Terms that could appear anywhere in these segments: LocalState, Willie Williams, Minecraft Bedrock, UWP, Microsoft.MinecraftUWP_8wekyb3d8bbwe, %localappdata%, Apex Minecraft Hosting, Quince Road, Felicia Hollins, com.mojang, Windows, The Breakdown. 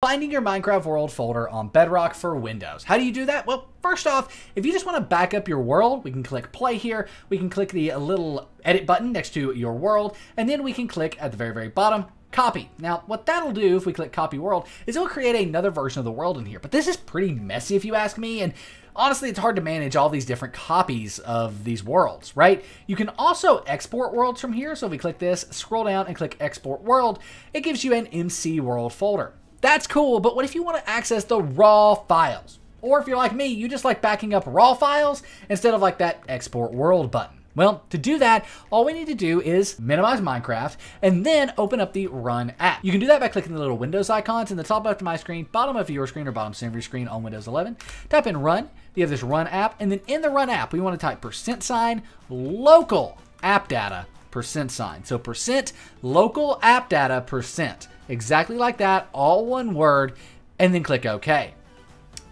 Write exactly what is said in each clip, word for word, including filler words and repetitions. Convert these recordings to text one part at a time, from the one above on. Finding your Minecraft world folder on Bedrock for Windows. How do you do that? Well, first off, if you just want to back up your world, we can click play here. We can click the little edit button next to your world, and then we can click at the very, very bottom, copy. Now, what that'll do if we click copy world is it'll create another version of the world in here. But this is pretty messy if you ask me, and honestly, it's hard to manage all these different copies of these worlds, right? You can also export worlds from here. So if we click this, scroll down and click export world, it gives you an M C world folder. That's cool, but what if you want to access the raw files? Or if you're like me, you just like backing up raw files instead of like that export world button. Well, to do that, all we need to do is minimize Minecraft and then open up the Run app. You can do that by clicking the little Windows icons in the top left of my screen, bottom of your screen, or bottom center of your screen on Windows eleven. Type in Run, you have this Run app, and then in the Run app, we want to type percent sign local app data percent sign. So percent local app data percent. Exactly like that, all one word, and then click OK.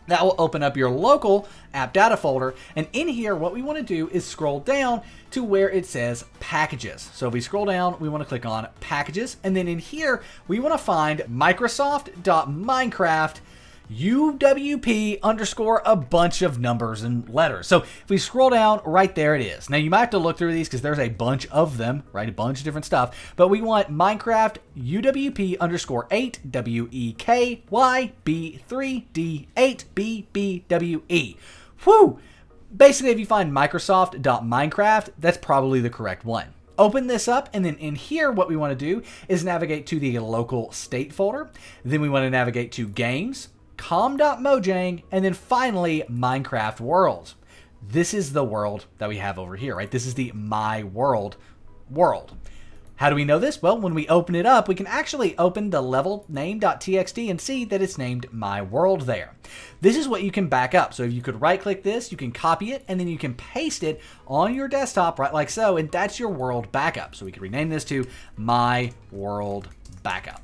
That will open up your local app data folder, and in here what we want to do is scroll down to where it says packages. So if we scroll down, we want to click on packages, and then in here we want to find Microsoft dot Minecraft U W P underscore a bunch of numbers and letters. So if we scroll down, right there it is. Now you might have to look through these because there's a bunch of them, right? A bunch of different stuff. But we want Minecraft U W P underscore eight wekyb three d eight b b w e. Whew! Basically, if you find Microsoft dot Minecraft, that's probably the correct one. Open this up, and then in here what we want to do is navigate to the local state folder. Then we want to navigate to games, com dot mojang, and then finally Minecraft worlds. This is the world that we have over here, right? This is the my world world. How do we know this? Well, when we open it up, we can actually open the level name dot t x t and see that it's named My World there. This is what you can back up. So if you could right click this, you can copy it, and then you can paste it on your desktop, right like so, and that's your world backup. So we could rename this to My World Backup.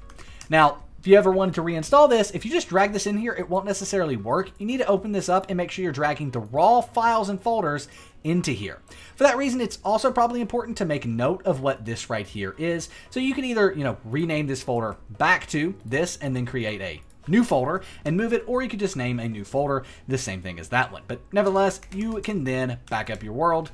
Now, if you ever wanted to reinstall this, if you just drag this in here, it won't necessarily work. You need to open this up and make sure you're dragging the raw files and folders into here. For that reason, it's also probably important to make note of what this right here is. So you can either, you know, rename this folder back to this and then create a new folder and move it, or you could just name a new folder the same thing as that one. But nevertheless, you can then back up your world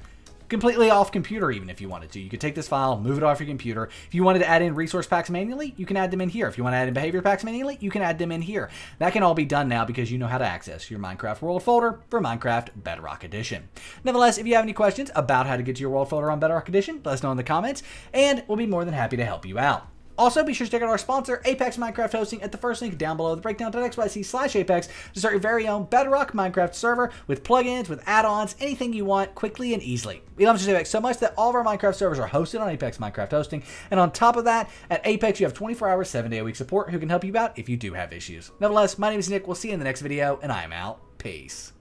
completely off computer, even if you wanted to. You could take this file, move it off your computer. If you wanted to add in resource packs manually, you can add them in here. If you want to add in behavior packs manually, you can add them in here. That can all be done now because you know how to access your Minecraft world folder for Minecraft Bedrock Edition. Nevertheless, if you have any questions about how to get to your world folder on Bedrock Edition, let us know in the comments, and we'll be more than happy to help you out. Also, be sure to check out our sponsor, Apex Minecraft Hosting, at the first link down below, the breakdown dot x y z slash apex, to start your very own Bedrock Minecraft server with plugins, with add-ons, anything you want, quickly and easily. We love Apex so much that all of our Minecraft servers are hosted on Apex Minecraft Hosting, and on top of that, at Apex you have twenty-four hour, seven day a week support who can help you out if you do have issues. Nevertheless, my name is Nick, we'll see you in the next video, and I'm out. Peace.